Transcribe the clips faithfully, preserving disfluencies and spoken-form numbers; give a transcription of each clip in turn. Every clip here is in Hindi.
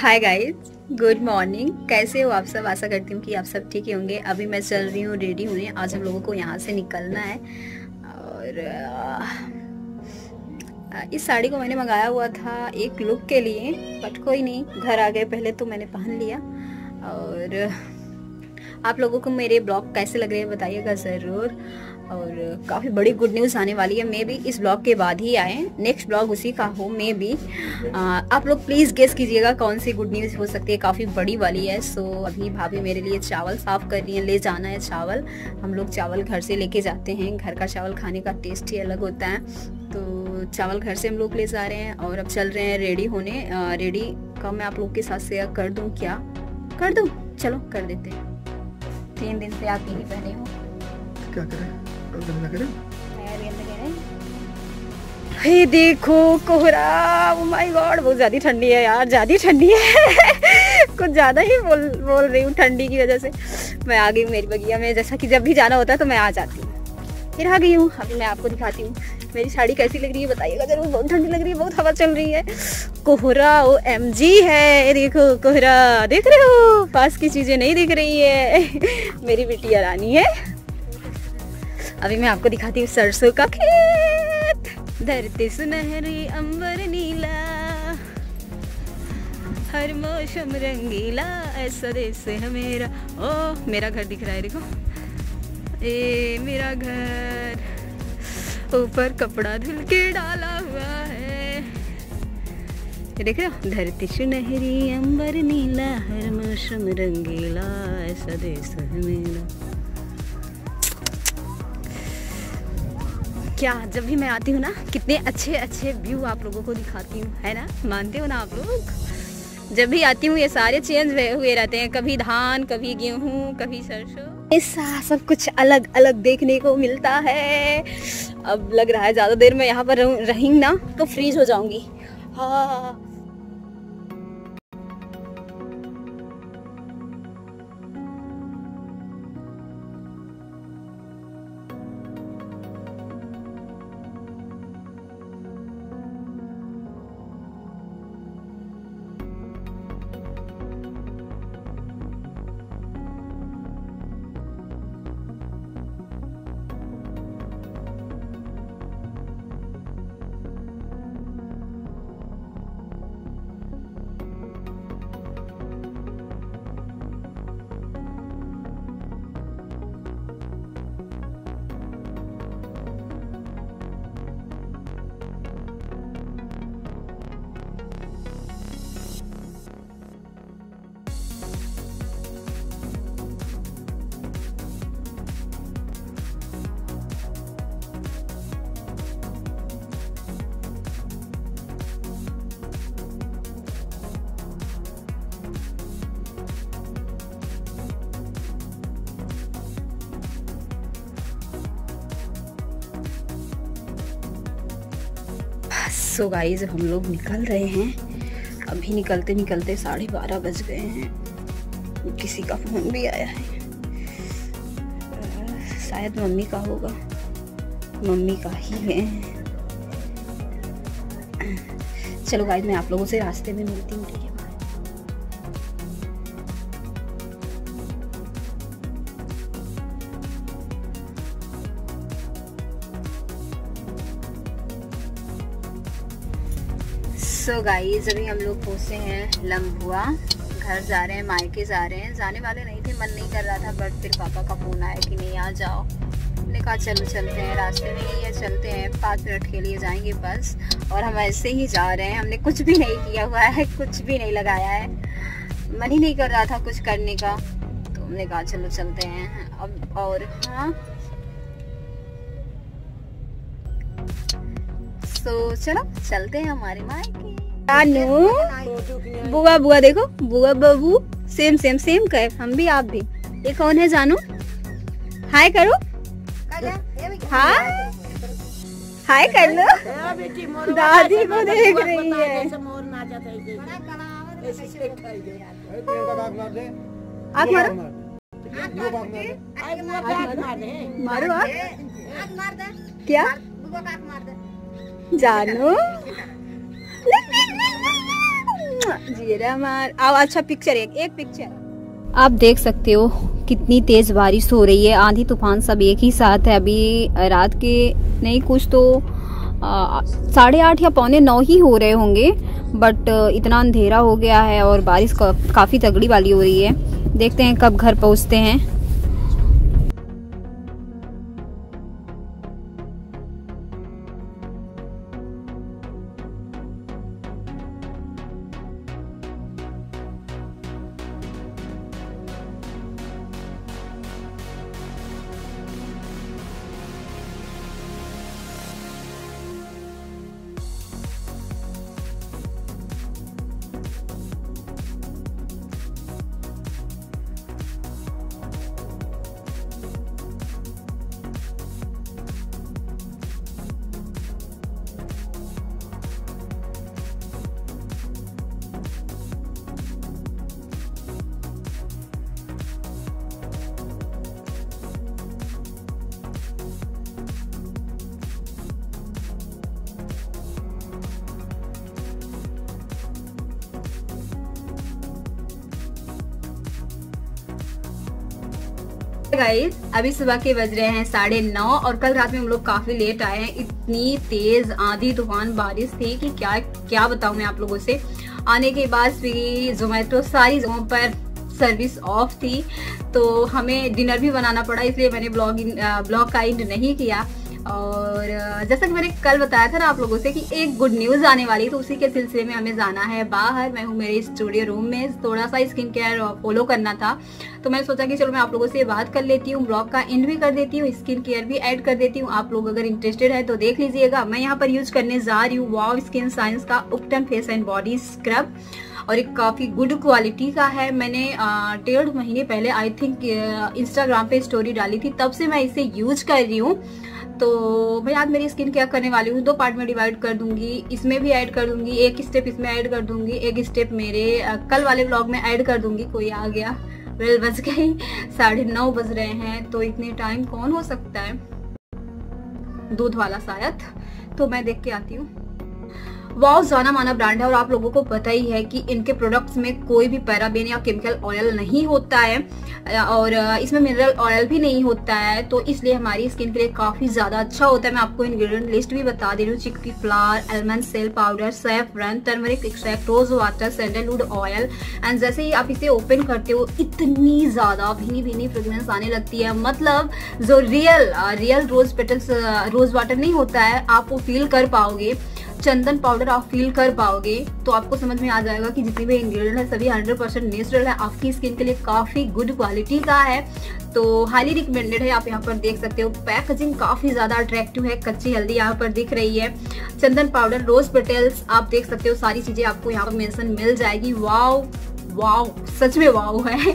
Hi guys, good morning. कैसे हो आप सब? आशा करती हूँ कि आप सब ठीक होंगे। अभी मैं चल रही हूँ रेडी होने। आज हम लोगों को यहाँ से निकलना है और इस साड़ी को मैंने मंगाया हुआ था एक लुक के लिए, बट कोई नहीं, घर आ गए पहले तो मैंने पहन लिया। और आप लोगों को मेरे ब्लॉग कैसे लग रहे हैं बताइएगा ज़रूर। और काफ़ी बड़ी गुड न्यूज़ आने वाली है, मे बी इस ब्लॉग के बाद ही आए, नेक्स्ट ब्लॉग उसी का हो मे बी। आप लोग प्लीज़ गेस कीजिएगा कौन सी गुड न्यूज़ हो सकती है, काफ़ी बड़ी वाली है। सो अभी भाभी मेरे लिए चावल साफ़ कर रही है, ले जाना है चावल। हम लोग चावल घर से लेके जाते हैं, घर का चावल खाने का टेस्ट ही अलग होता है। तो चावल घर से हम लोग ले जा रहे हैं और अब चल रहे हैं रेडी होने। रेडी का मैं आप लोग के साथ शेयर कर दूँ, क्या कर दूँ? चलो कर देते हैं। तीन दिन से आप यही पहने हो, क्या करें? हे देखो कोहरा, ओ माय गॉड, बहुत ज़्यादा ठंडी है यार, ज़्यादा ठंडी है। कुछ ज़्यादा ही बोल बोल रही हूँ ठंडी की वजह से। मैं आ गई हूँ मेरी बगिया में, जैसा कि जब भी जाना होता है तो मैं आ जाती हूँ, फिर आ गई हूँ। अभी मैं आपको दिखाती हूँ मेरी साड़ी कैसी लग रही है, बताइएगा जरूर। बहुत ठंडी लग रही है, बहुत हवा चल रही है, कोहरा ओ एम जी है। देखो कोहरा, देख रहे हो, पास की चीज़ें नहीं दिख रही है। मेरी बिटिया रानी है। अभी मैं आपको दिखाती हूँ सरसों का खेत, धरती सुनहरी अंबर नीला, हर मौसम रंगीला, ऐसा देश है मेरा। ओ मेरा घर दिख रहा है, देखो ए मेरा घर, ऊपर कपड़ा धुल के डाला हुआ है, देख रहे हो। धरती सुनहरी अंबर नीला, हर मौसम रंगीला, ऐसा देश है मेरा। क्या जब भी मैं आती हूँ ना, कितने अच्छे अच्छे व्यू आप लोगों को दिखाती हूँ, है ना? मानते हो ना आप लोग? जब भी आती हूँ ये सारे चेंज हुए रहते हैं, कभी धान, कभी गेहूँ, कभी सरसों, ऐसा सब कुछ अलग अलग देखने को मिलता है। अब लग रहा है ज़्यादा देर मैं यहाँ पर रहूँ ना तो फ्रीज हो जाऊँगी। हाँ, सो गाइज हम लोग निकल रहे हैं। अभी निकलते निकलते साढ़े बारह बज गए हैं। किसी का फोन भी आया है, शायद मम्मी का होगा, मम्मी का ही है। चलो गाइज मैं आप लोगों से रास्ते में मिलती हूँ, ठीक है? तो गाइस अभी हम लोग पहुँचे हैं लम्बुआ, घर जा रहे हैं, मायके जा रहे हैं। जाने वाले नहीं थे, मन नहीं कर रहा था, बट फिर पापा का फोन आया कि नहीं आ जाओ, मैंने कहा चलो चलते हैं। रास्ते में ही है, चलते हैं, पाँच मिनट के लिए जाएंगे बस। और हम ऐसे ही जा रहे हैं, हमने कुछ भी नहीं किया हुआ है, कुछ भी नहीं लगाया है, मन ही नहीं कर रहा था कुछ करने का, तो हमने कहा चलो चलते हैं अब। और हाँ, तो चलो चलते हैं हमारे मायके। जानू बुआ बुआ देखो, बुआ बबू सेम सेम सेम कर, हम भी आप भी। ये कौन है जानू? हाय करो, हाय हाय कर लो। दादी को देख रही है। आग मारो, मारो आग, क्या जानू? जीरा मार आओ। अच्छा पिक्चर एक एक पिक्चर आप देख सकते हो कितनी तेज बारिश हो रही है, आंधी तूफान सब एक ही साथ है। अभी रात के नहीं कुछ तो साढ़े आठ या पौने नौ ही हो रहे होंगे, बट इतना अंधेरा हो गया है और बारिश का, काफी तगड़ी वाली हो रही है। देखते हैं कब घर पहुँचते हैं। गाइस अभी सुबह के बज रहे हैं साढ़े नौ और कल रात में हम लोग काफी लेट आए हैं। इतनी तेज आंधी तूफान बारिश थी कि क्या क्या बताऊं मैं आप लोगों से। आने के बाद स्विगी जोमेटो सारी जगहों पर सर्विस ऑफ थी, तो हमें डिनर भी बनाना पड़ा, इसलिए मैंने ब्लॉग ब्लॉग का एंड नहीं किया। और जैसा कि मैंने कल बताया था ना आप लोगों से कि एक गुड न्यूज़ आने वाली, तो उसी के सिलसिले में हमें जाना है बाहर। मैं हूँ मेरे स्टूडियो रूम में, थोड़ा सा स्किन केयर फॉलो करना था, तो मैंने सोचा कि चलो मैं आप लोगों से बात कर लेती हूँ, ब्लॉग का एंड भी कर देती हूँ, स्किन केयर भी ऐड कर देती हूँ। आप लोग अगर इंटरेस्टेड है तो देख लीजिएगा। मैं यहाँ पर यूज करने जा रही हूँ वाव स्किन साइंस का उबटन फेस एंड बॉडी स्क्रब, और एक काफ़ी गुड क्वालिटी का है। मैंने डेढ़ महीने पहले आई थिंक इंस्टाग्राम पे स्टोरी डाली थी, तब से मैं इसे यूज कर रही हूँ। तो मैं आज मेरी स्किन केयर करने वाली हूँ, दो पार्ट में डिवाइड कर दूंगी, इसमें भी ऐड कर दूंगी, एक स्टेप इसमें ऐड कर दूंगी, एक स्टेप मेरे कल वाले व्लॉग में ऐड कर दूंगी। कोई आ गया, वेल बज गई, साढ़े नौ बज रहे हैं, तो इतने टाइम कौन हो सकता है, दूध वाला शायद, तो मैं देख के आती हूँ। वाव जाना माना ब्रांड है और आप लोगों को पता ही है कि इनके प्रोडक्ट्स में कोई भी पैराबेन या केमिकल ऑयल नहीं होता है, और इसमें मिनरल ऑयल भी नहीं होता है, तो इसलिए हमारी स्किन के लिए काफ़ी ज़्यादा अच्छा होता है। मैं आपको इंग्रेडिएंट लिस्ट भी बता दे रही हूँ। Chickpea flour, almond shell powder, saffron, turmeric extract, rose water, sandalwood oil. And जैसे ही आप इसे ओपन करते हो इतनी ज़्यादा भीनी भीनी फ्रेगरेंस आने लगती है, मतलब जो real real rose petals rose water नहीं होता है आप वो फील कर पाओगे। चंदन पाउडर आप फील कर पाओगे, तो आपको समझ में आ जाएगा कि जितने भी इंग्रेडिएंट है सभी हंड्रेड परसेंट नेचुरल है, आपकी स्किन के लिए काफ़ी गुड क्वालिटी का है, तो हाईली रिकमेंडेड है। आप यहाँ पर देख सकते हो पैकेजिंग काफ़ी ज़्यादा अट्रैक्टिव है, कच्ची हल्दी यहाँ पर दिख रही है, चंदन पाउडर, रोज पेटल्स, आप देख सकते हो सारी चीज़ें आपको यहाँ पर मेंशन मिल जाएगी। वाव वाव सच में वाव है।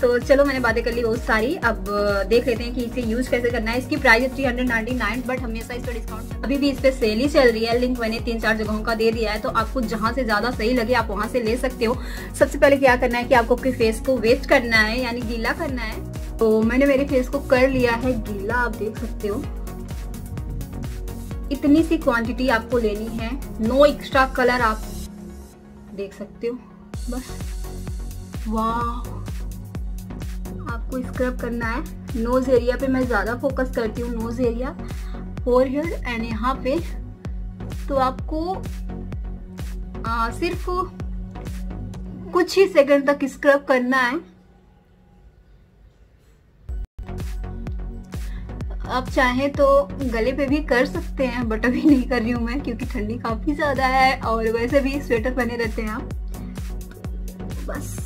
तो चलो मैंने बातें कर ली बहुत सारी, अब देख लेते हैं कि इसे यूज़ कैसे करना है। इसकी प्राइस है three hundred ninety nine, but हमेशा इस पर डिस्काउंट अभी भी इस पर सेल ही चल रही है। लिंक मैंने तीन चार जगहों का दे दिया है, तो आपको जहाँ से ज़्यादा सही लगे आप वहाँ से ले सकते हो। सबसे पहले क्या करना है कि आपको अपने फेस को वेस्ट करना है, यानी गीला करना है। तो मैंने मेरे फेस को कर लिया है गीला, आप देख सकते हो इतनी सी क्वान्टिटी आपको लेनी है, नो एक्स्ट्रा कलर, आप देख सकते हो बस। वाह आपको स्क्रब करना है नोज एरिया पे, मैं ज़्यादा फोकस करती हूँ नोज एरिया, फोरहेड एंड यहाँ पे। तो आपको आ, सिर्फ कुछ ही सेकंड तक स्क्रब करना है। आप चाहें तो गले पे भी कर सकते हैं, बट अभी नहीं कर रही हूँ मैं, क्योंकि ठंडी काफ़ी ज़्यादा है और वैसे भी स्वेटर पहने रहते हैं आप। तो बस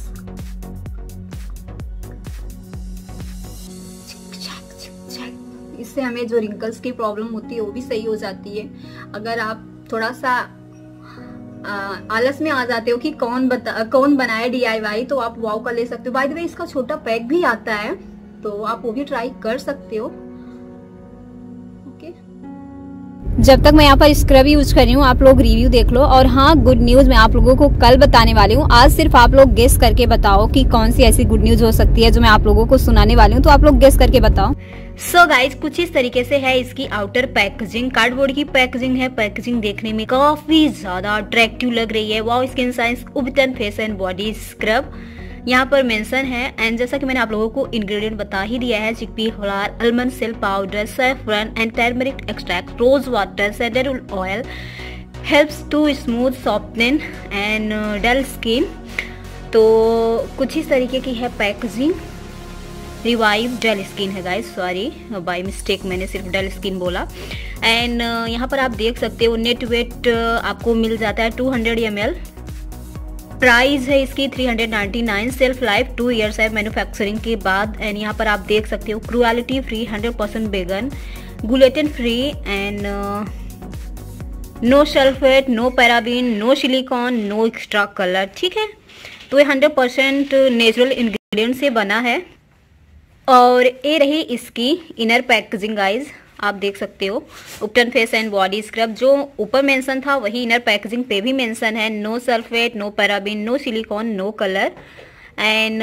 इससे हमें जो रिंकल्स की प्रॉब्लम होती है वो भी सही हो जाती है। अगर आप थोड़ा सा आ, आलस में आ जाते हो कि कौन बता कौन बनाए डी आई वाई, तो आप वाव का ले सकते हो। बाय द वे इसका छोटा पैक भी आता है, तो आप वो भी ट्राई कर सकते हो। ओके जब तक मैं यहाँ पर स्क्रब यूज कर रही हूँ, आप लोग रिव्यू देख लो। और हाँ, गुड न्यूज मैं आप लोगों को कल बताने वाली हूँ, आज सिर्फ आप लोग गेस करके बताओ कि कौन सी ऐसी गुड न्यूज हो सकती है जो मैं आप लोगों को सुनाने वाली हूँ। तो आप लोग गेस करके बताओ। सो so गाइज, कुछ इस तरीके से है इसकी आउटर पैकेजिंग, कार्डबोर्ड की पैकेजिंग है। पैकेजिंग देखने में काफी ज्यादा अट्रैक्टिव लग रही है। Wow skin science ubtan face and body scrub यहाँ पर मेंशन है। एंड जैसा कि मैंने आप लोगों को इंग्रेडिएंट बता ही दिया है, chickpea flour, almond shell powder, saffron and turmeric extract, rose water, sandalwood oil, helps to smooth soften and dull skin. तो कुछ इस तरीके की है पैकेजिंग। रिवाइव डल स्किन है गाइस, सॉरी बाय मिस्टेक मैंने सिर्फ डल स्किन बोला। एंड यहाँ पर आप देख सकते हो नेट वेट आपको मिल जाता है two hundred M L. Price है इसकी three hundred ninety nine. Self life two years है मैन्युफैक्चरिंग के बाद। एंड यहाँ पर आप देख सकते हो cruelty free, hundred percent vegan, gluten free and no sulphate, no paraben, no silicone, no extra colour. ठीक है, तो ये हंड्रेड परसेंट नेचुरल इंग्रेडिएंट से बना है। और ये रही इसकी इनर पैकेजिंग गाइज, आप देख सकते हो उबटन फेस एंड बॉडी स्क्रब। जो ऊपर मेंशन था वही इनर पैकेजिंग पे भी मेंशन है। No sulphate, no paraben, no silicone, no colour. And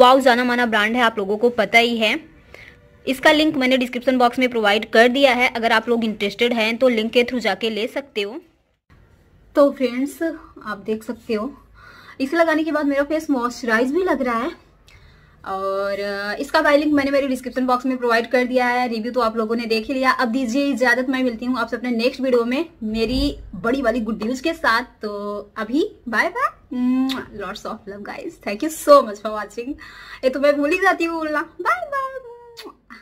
wow जाना माना ब्रांड है, आप लोगों को पता ही है। इसका लिंक मैंने डिस्क्रिप्शन बॉक्स में प्रोवाइड कर दिया है, अगर आप लोग इंटरेस्टेड हैं तो लिंक के थ्रू जाके ले सकते हो। तो फ्रेंड्स, आप देख सकते हो इसे लगाने के बाद मेरा फेस मॉइस्चराइज भी लग रहा है। और इसका बाय लिंक मैंने मेरे डिस्क्रिप्शन बॉक्स में प्रोवाइड कर दिया है। रिव्यू तो आप लोगों ने देख ही लिया। अब दीजिए इजाजत, मैं मिलती हूँ आपसे अपने नेक्स्ट वीडियो में मेरी बड़ी वाली गुड न्यूज के साथ। तो अभी bye bye, lots of love guys, thank you so much for watching. ये तो मैं भूल ही जाती हूँ बोलना, बाय बाय।